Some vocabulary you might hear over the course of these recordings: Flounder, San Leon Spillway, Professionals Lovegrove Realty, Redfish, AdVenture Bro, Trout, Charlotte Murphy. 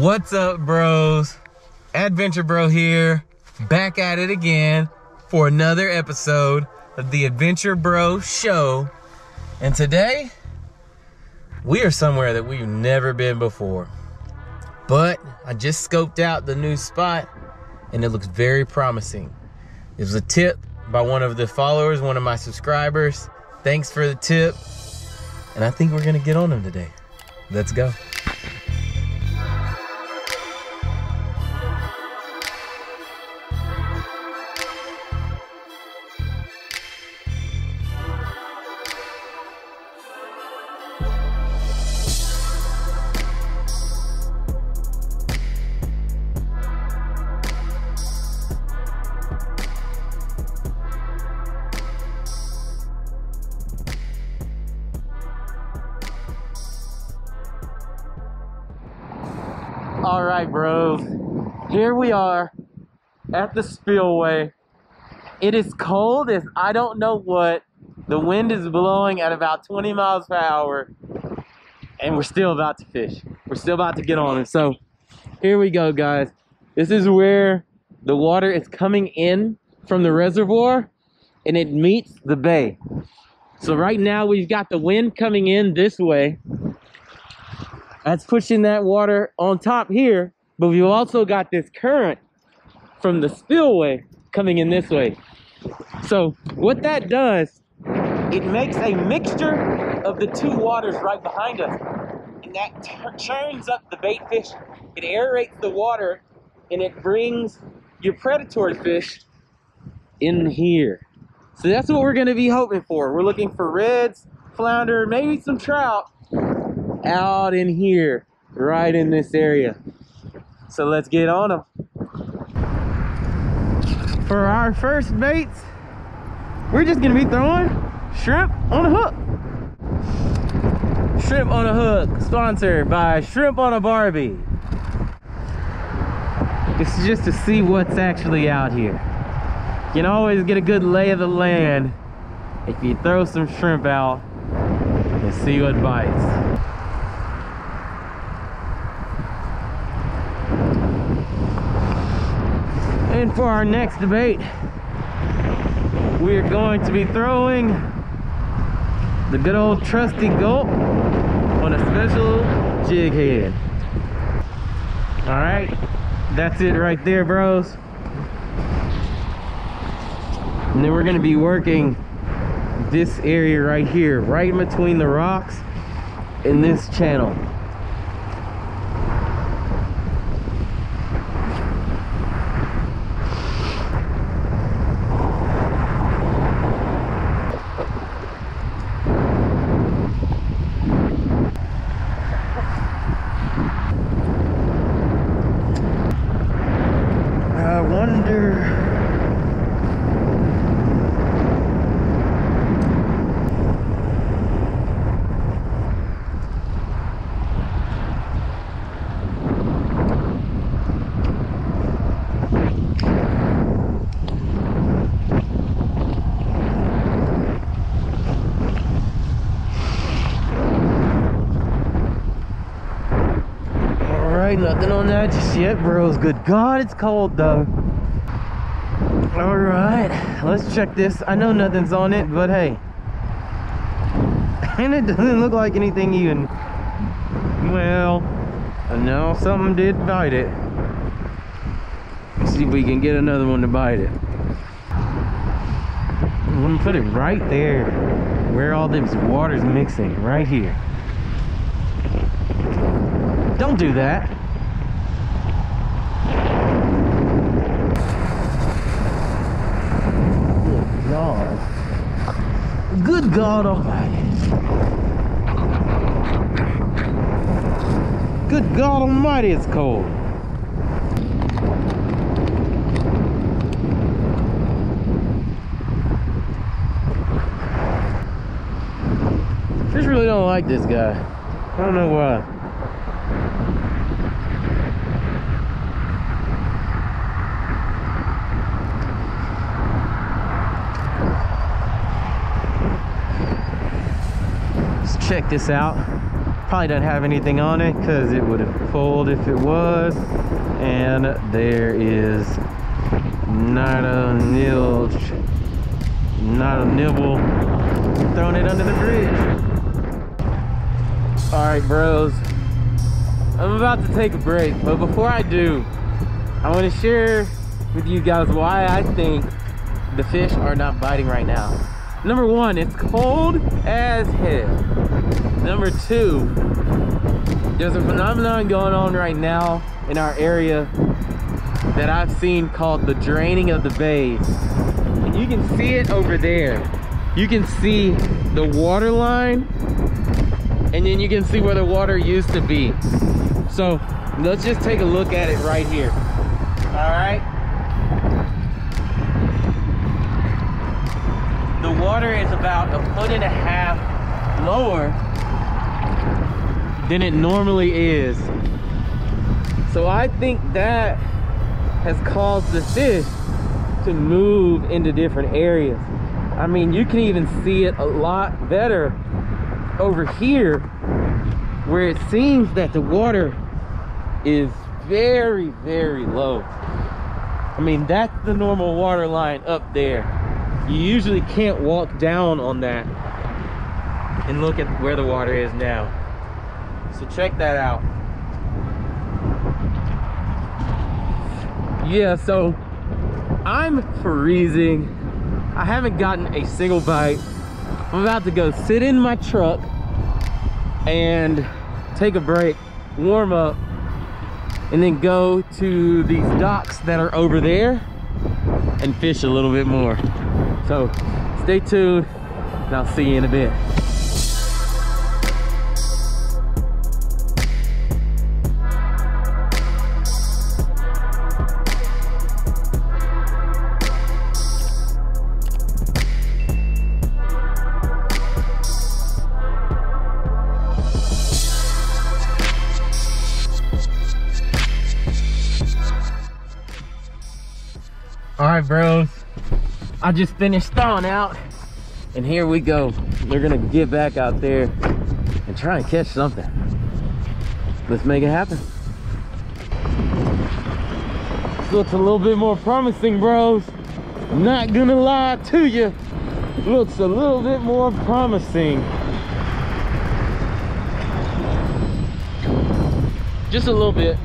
What's up, bros? AdVenture Bro here, back at it again for another episode of the AdVenture Bro Show. And today, we are somewhere that we've never been before. But I just scoped out the new spot and it looks very promising. It was a tip by one of the followers, one of my subscribers. Thanks for the tip. And I think we're gonna get on them today. Let's go. All right, bros, here we are at the spillway. It is cold as I don't know what. The wind is blowing at about 20 miles per hour, and we're still about to fish. We're still about to get on it. So here we go, guys. This is where the water is coming in from the reservoir, and it meets the bay. So right now we've got the wind coming in this way. That's pushing that water on top here, but we've also got this current from the spillway coming in this way. So what that does, it makes a mixture of the two waters right behind us, and that churns up the bait fish, it aerates the water, and it brings your predatory fish in here. So that's what we're gonna be hoping for. We're looking for reds, flounder, maybe some trout, out in here, right in this area. So let's get on them. For our first baits, we're just gonna be throwing shrimp on a hook. Shrimp on a hook, sponsored by Shrimp on a Barbie. This is just to see what's actually out here. You can always get a good lay of the land if you throw some shrimp out and see what bites. And for our next debate, we are going to be throwing the good old trusty gulp on a special jig head. All right, that's it right there, bros. And then we're going to be working this area right here, right in between the rocks in this channel. Nothing on that just yet, bros. Good God, it's cold though. All right, let's check this. I know nothing's on it, but hey, and it doesn't look like anything even. Well, I know something did bite it. Let's see if we can get another one to bite it. I'm gonna put it right there where all this water's mixing, right here. Don't do that. Good God Almighty. Good God Almighty, it's cold. Just really don't like this guy. I don't know why. Check this out. Probably doesn't have anything on it because it would have pulled if it was. And there is not a nibble. Throwing it under the bridge. All right, bros. I'm about to take a break, but before I do, I want to share with you guys why I think the fish are not biting right now. Number one, it's cold as hell. Number two, there's a phenomenon going on right now in our area that I've seen called the draining of the bays. And you can see it over there. You can see the water line, and then you can see where the water used to be. So let's just take a look at it right here. All right. The water is about 1.5 feet lower than it normally is. So I think that has caused the fish to move into different areas. I mean, you can even see it a lot better over here, where it seems that the water is very, very low. I mean, that's the normal water line up there. You usually can't walk down on that. And look at where the water is now. So check that out. Yeah, so I'm freezing. I haven't gotten a single bite. I'm about to go sit in my truck and take a break, warm up, and then go to these docks that are over there and fish a little bit more. So stay tuned, and I'll see you in a bit. All right, bros. I just finished thawing out, and here we go. We're gonna get back out there and try and catch something. Let's make it happen. This looks a little bit more promising, bros. I'm not gonna lie to you. Looks a little bit more promising. Just a little bit.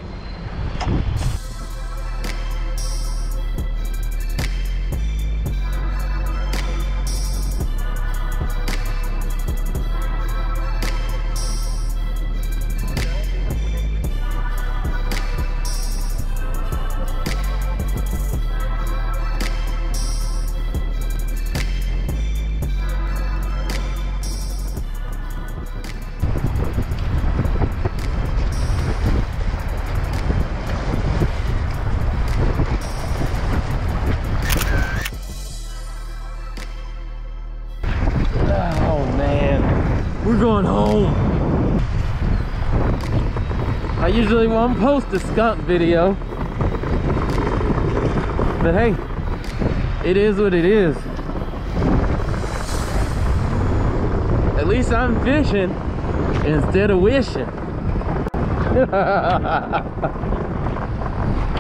I usually won't post a skunk video, but hey, it is what it is. At least I'm fishing instead of wishing.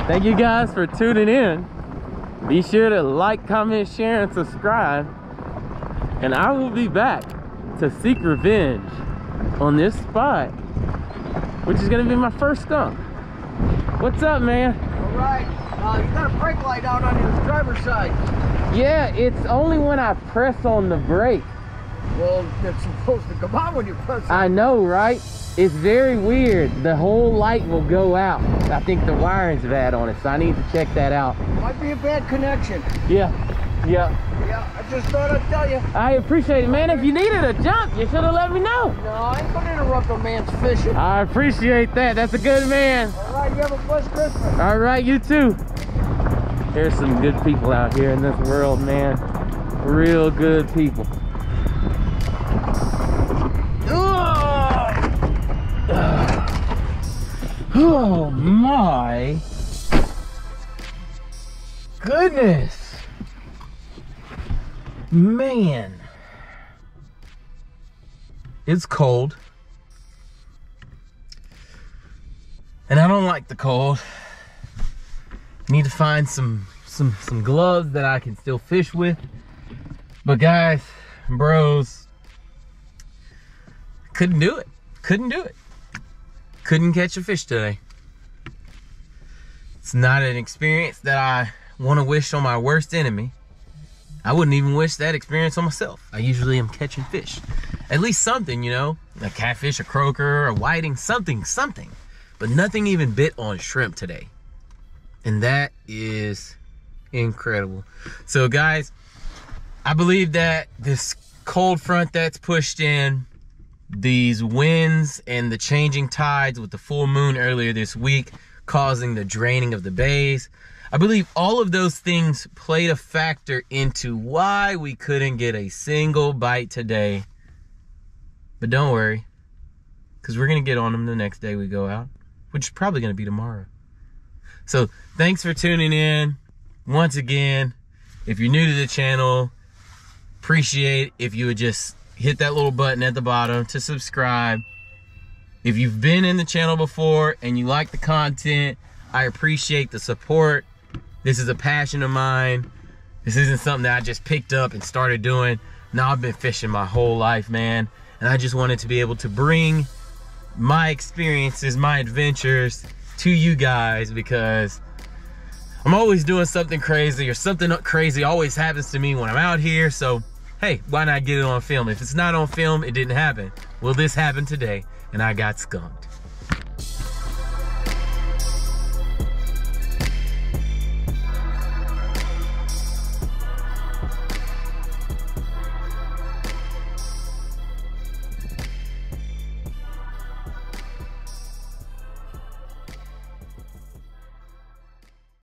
Thank you guys for tuning in. Be sure to like, comment, share, and subscribe. And I will be back to seek revenge on this spot, which is gonna be my first skunk. What's up, man? All right, you got a brake light out on your driver's side. Yeah, it's only when I press on the brake. Well, that's supposed to come on when you press on. I know, right? It's very weird. The whole light will go out. I think the wiring's bad on it, so I need to check that out. Might be a bad connection. Yeah, yeah. Yeah, I just thought I'd tell you. I appreciate it, man. If you needed a jump, you should have let me know. No, I ain't gonna interrupt a man's fishing. I appreciate that. That's a good man. All right, you have a blessed Christmas. All right, you too. There's some good people out here in this world, man. Real good people. Oh my goodness. Man, it's cold. and I don't like the cold. I need to find some gloves that I can still fish with. But guys, bros, couldn't do it. Couldn't do it. Couldn't catch a fish today. It's not an experience that I want to wish on my worst enemy. I wouldn't even wish that experience on myself. I usually am catching fish. At least something, you know, a catfish, a croaker, a whiting, something. But nothing even bit on shrimp today. And that is incredible. So guys, I believe that this cold front that's pushed in, these winds and the changing tides with the full moon earlier this week causing the draining of the bays, I believe all of those things played a factor into why we couldn't get a single bite today. But don't worry, because we're going to get on them the next day we go out, which is probably going to be tomorrow. So thanks for tuning in once again. If you're new to the channel, appreciate if you would just hit that little button at the bottom to subscribe. If you've been in the channel before and you like the content, I appreciate the support. This is a passion of mine. This isn't something that I just picked up and started doing. Now, I've been fishing my whole life, man, and I just wanted to be able to bring my experiences, my adventures to you guys, because I'm always doing something crazy, or something crazy always happens to me when I'm out here. So hey, why not get it on film? If it's not on film, it didn't happen. Well, this happened today, and I got skunked.